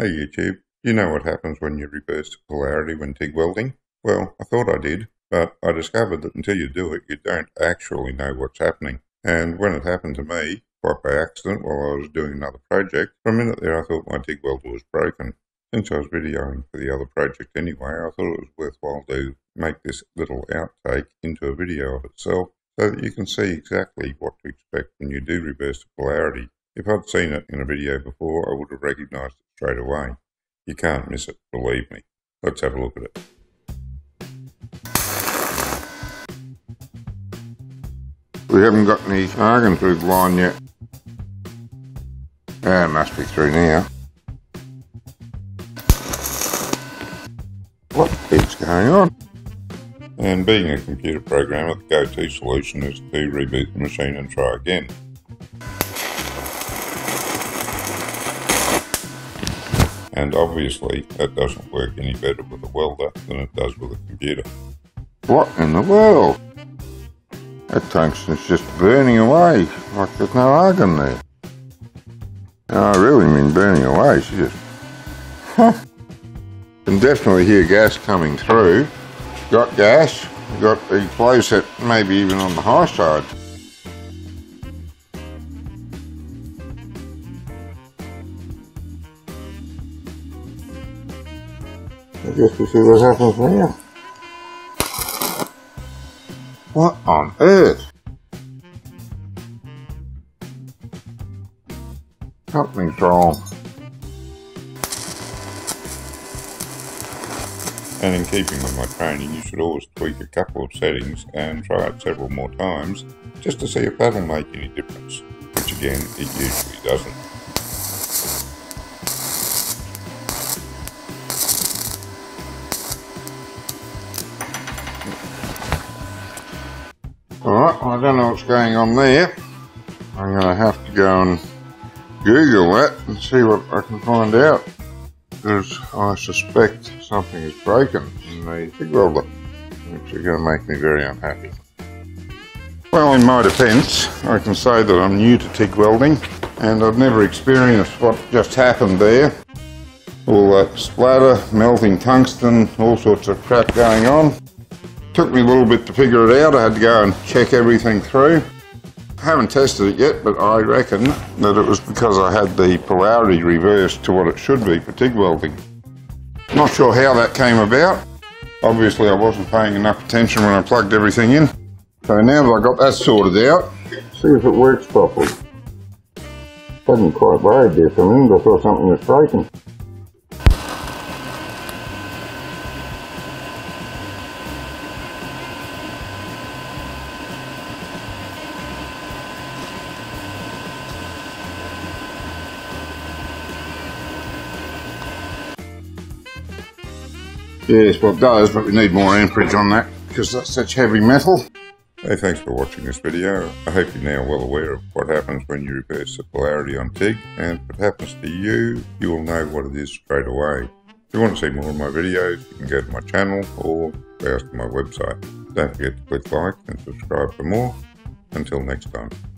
Hey YouTube, you know what happens when you reverse the polarity when TIG welding? Well, I thought I did, but I discovered that until you do it, you don't actually know what's happening. And when it happened to me, quite by accident while I was doing another project, for a minute there I thought my TIG welder was broken. Since I was videoing for the other project anyway, I thought it was worthwhile to make this little outtake into a video of itself so that you can see exactly what to expect when you do reverse the polarity. If I'd seen it in a video before, I would have recognised it straight away. You can't miss it, believe me. Let's have a look at it. We haven't got any argon through the line yet. Ah, it must be through now. What keeps going on? And being a computer programmer, the go-to solution is to reboot the machine and try again. And obviously, that doesn't work any better with a welder than it does with a computer. What in the world? That tungsten's just burning away, like there's no argon there. No, I really mean burning away, she just... Huh. Can definitely hear gas coming through. Got gas, got the flow set maybe even on the high side. I guess we see what happens now. What on earth? Something's wrong. And in keeping with my training, you should always tweak a couple of settings and try it several more times just to see if that'll make any difference, which again, it usually doesn't. Alright, well, I don't know what's going on there. I'm going to have to go and Google that and see what I can find out, because I suspect something is broken in the TIG welder, which is going to make me very unhappy. Well, in my defence, I can say that I'm new to TIG welding and I've never experienced what just happened there. All that splatter, melting tungsten, all sorts of crap going on. Took me a little bit to figure it out. I had to go and check everything through. I haven't tested it yet, but I reckon that it was because I had the polarity reversed to what it should be for TIG welding. Not sure how that came about. Obviously I wasn't paying enough attention when I plugged everything in. So now that I got that sorted out, see if it works properly. Wasn't quite worried there for a minute, I thought something was breaking. Yes, well it does, but we need more amperage on that because that's such heavy metal. Hey, thanks for watching this video. I hope you're now well aware of what happens when you reverse the polarity on TIG, and if it happens to you, you will know what it is straight away. If you want to see more of my videos, you can go to my channel or browse to my website. Don't forget to click like and subscribe for more. Until next time.